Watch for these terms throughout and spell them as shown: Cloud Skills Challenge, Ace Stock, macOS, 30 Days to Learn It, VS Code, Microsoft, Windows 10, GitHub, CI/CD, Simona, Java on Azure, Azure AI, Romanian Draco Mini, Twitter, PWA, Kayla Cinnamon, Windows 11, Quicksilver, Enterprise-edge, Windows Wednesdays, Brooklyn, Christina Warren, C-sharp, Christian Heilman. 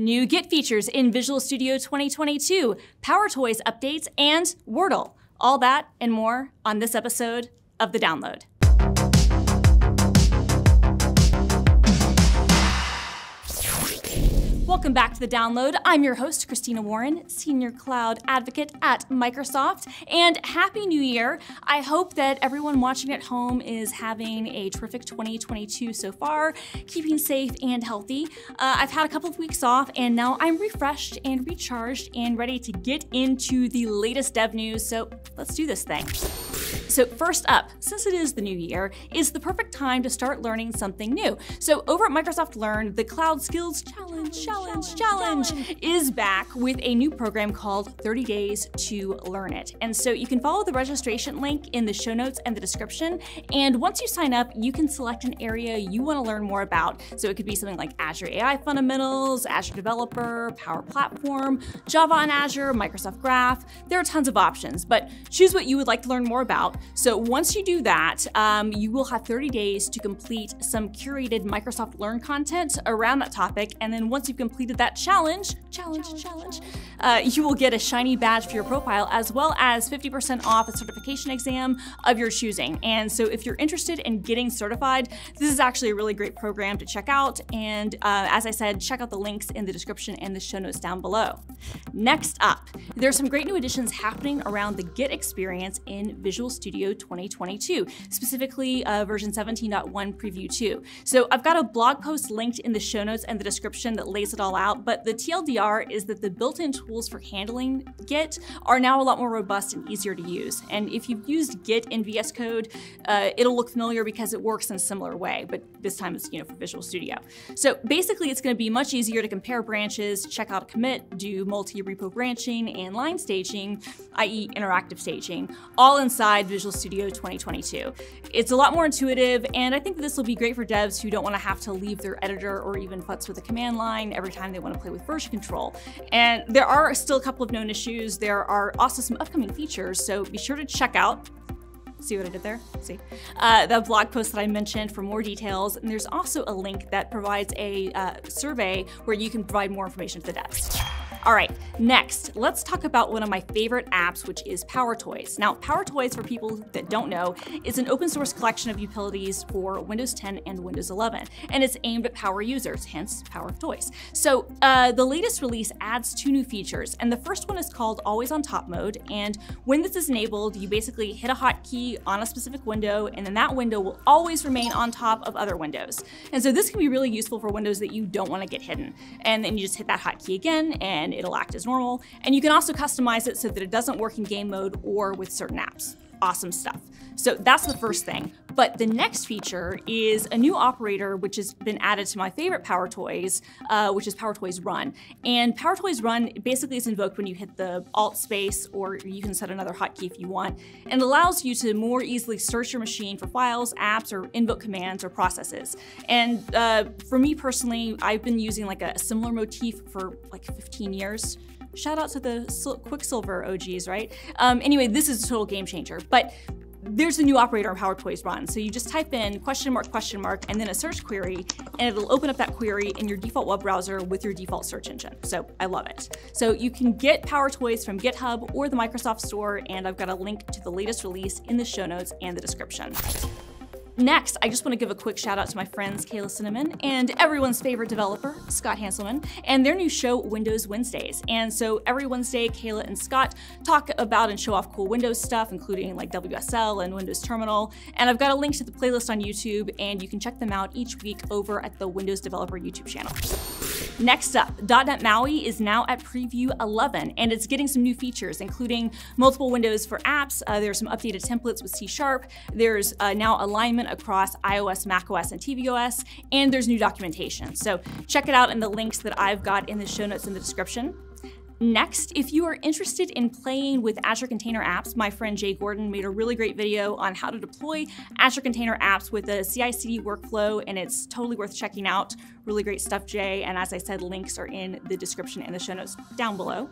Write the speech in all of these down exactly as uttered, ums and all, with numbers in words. new Git features in Visual Studio twenty twenty-two, Power Toys updates, and Wordle. All that and more on this episode of The Download. Welcome back to The Download. I'm your host, Christina Warren, Senior Cloud Advocate at Microsoft, and Happy New Year. I hope that everyone watching at home is having a terrific twenty twenty-two so far, keeping safe and healthy. Uh, I've had a couple of weeks off, and now I'm refreshed and recharged and ready to get into the latest dev news, so let's do this thing. So first up, since it is the new year, is the perfect time to start learning something new. So over at Microsoft Learn, the Cloud Skills Challenge, Challenge, Challenge, Challenge is back with a new program called thirty days to Learn It. And so you can follow the registration link in the show notes and the description. And once you sign up, you can select an area you want to learn more about. So it could be something like Azure A I Fundamentals, Azure Developer, Power Platform, Java on Azure, Microsoft Graph. There are tons of options, but choose what you would like to learn more about. So once you do that, um, you will have thirty days to complete some curated Microsoft Learn content around that topic. And then once you've completed that challenge, challenge, challenge, challenge uh, you will get a shiny badge for your profile, as well as fifty percent off a certification exam of your choosing. And so if you're interested in getting certified, this is actually a really great program to check out. And uh, as I said, check out the links in the description and the show notes down below. Next up, there's some great new additions happening around the Git experience in Visual Studio twenty twenty-two, specifically uh, version seventeen point one preview two. So I've got a blog post linked in the show notes and the description that lays it all out, but the T L D R is that the built-in tools for handling Git are now a lot more robust and easier to use. And if you've used Git in V S Code, uh, it'll look familiar because it works in a similar way, but this time it's, you know, for Visual Studio. So basically it's going to be much easier to compare branches, check out a commit, do multi-repo branching and line staging, that is interactive staging, all inside Visual Visual Studio twenty twenty-two. It's a lot more intuitive, and I think this will be great for devs who don't want to have to leave their editor or even futz with the command line every time they want to play with version control. And there are still a couple of known issues. There are also some upcoming features, so be sure to check out See what I did there? See? Uh, the blog post that I mentioned for more details. And there's also a link that provides a uh, survey where you can provide more information to the devs. All right, next, let's talk about one of my favorite apps, which is Power Toys. Now, Power Toys, for people that don't know, is an open source collection of utilities for Windows ten and Windows eleven. And it's aimed at power users, hence Power Toys. So uh, the latest release adds two new features. And the first one is called Always on Top mode. And when this is enabled, you basically hit a hotkey on a specific window, and then that window will always remain on top of other windows. And so this can be really useful for windows that you don't want to get hidden. And then you just hit that hotkey again and it'll act as normal. And you can also customize it so that it doesn't work in game mode or with certain apps. Awesome stuff. So that's the first thing. But the next feature is a new operator, which has been added to my favorite Power Toys, uh, which is Power Toys Run. And Power Toys Run basically is invoked when you hit the Alt space, or you can set another hotkey if you want, and allows you to more easily search your machine for files, apps, or invoke commands or processes. And uh, for me personally, I've been using like a similar motif for like fifteen years. Shout out to the Quicksilver O Gs, right? Um, anyway, this is a total game changer, but there's a new operator on Power Toys Run. So you just type in question mark, question mark, and then a search query, and it'll open up that query in your default web browser with your default search engine. So I love it. So you can get Power Toys from GitHub or the Microsoft Store, and I've got a link to the latest release in the show notes and the description. Next, I just want to give a quick shout out to my friends Kayla Cinnamon and everyone's favorite developer, Scott Hanselman, and their new show, Windows Wednesdays. And so every Wednesday, Kayla and Scott talk about and show off cool Windows stuff, including like W S L and Windows Terminal. And I've got a link to the playlist on YouTube, and you can check them out each week over at the Windows Developer YouTube channel. Next up, dot net MAUI is now at Preview eleven, and it's getting some new features, including multiple windows for apps. Uh, there's some updated templates with C sharp. There's uh, now alignment across iOS, macOS, and tvOS, and there's new documentation. So check it out in the links that I've got in the show notes in the description. Next, if you are interested in playing with Azure Container Apps, my friend Jay Gordon made a really great video on how to deploy Azure Container Apps with a C I C D workflow, and it's totally worth checking out. Really great stuff, Jay. And as I said, links are in the description and the show notes down below.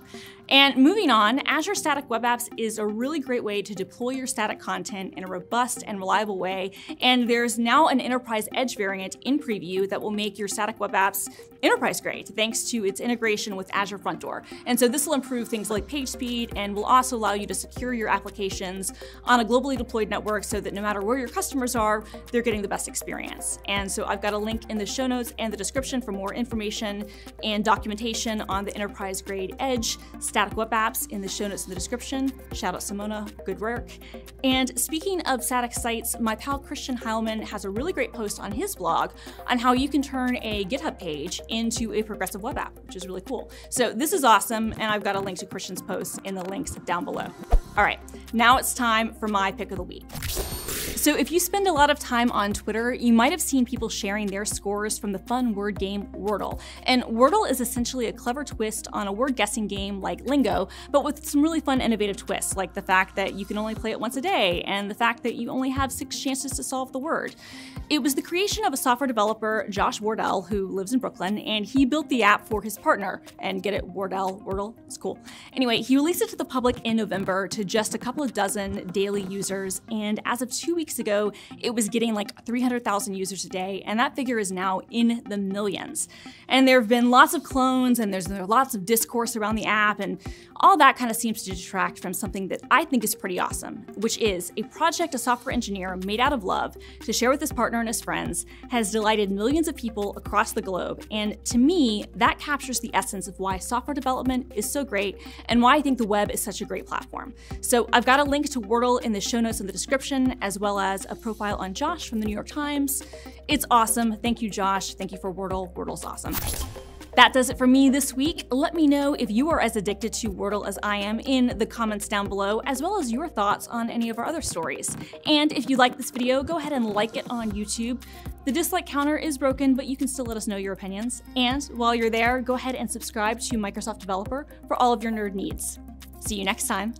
And moving on, Azure Static Web Apps is a really great way to deploy your static content in a robust and reliable way. And there's now an enterprise edge variant in preview that will make your static web apps enterprise grade thanks to its integration with Azure Front Door. And so this will improve things like page speed and will also allow you to secure your applications on a globally deployed network so that no matter where your customers are, they're getting the best experience. And so I've got a link in the show notes and the description for more information and documentation on the enterprise grade edge static web apps in the show notes in the description. Shout out Simona, good work. And speaking of static sites, my pal Christian Heilman has a really great post on his blog on how you can turn a GitHub page into a progressive web app, which is really cool. So this is awesome, and I've got a link to Christian's post in the links down below. All right, now it's time for my pick of the week. So if you spend a lot of time on Twitter, you might have seen people sharing their scores from the fun word game Wordle. And Wordle is essentially a clever twist on a word guessing game like Lingo, but with some really fun innovative twists, like the fact that you can only play it once a day and the fact that you only have six chances to solve the word. It was the creation of a software developer, Josh Wardell, who lives in Brooklyn, and he built the app for his partner. And get it, Wardell, Wordle, it's cool. Anyway, he released it to the public in November to just a couple of dozen daily users, and as of two weeks ago, it was getting like three hundred thousand users a day, and that figure is now in the millions. And there have been lots of clones, and there's there are lots of discourse around the app, and all that kind of seems to detract from something that I think is pretty awesome, which is a project a software engineer made out of love to share with his partner and his friends has delighted millions of people across the globe. And to me, that captures the essence of why software development is so great and why I think the web is such a great platform. So I've got a link to Wordle in the show notes in the description, as well as a profile on Josh from the New York Times. It's awesome. Thank you, Josh. Thank you for Wordle. Wordle's awesome. That does it for me this week. Let me know if you are as addicted to Wordle as I am in the comments down below, as well as your thoughts on any of our other stories. And if you like this video, go ahead and like it on YouTube. The dislike counter is broken, but you can still let us know your opinions. And while you're there, go ahead and subscribe to Microsoft Developer for all of your nerd needs. See you next time.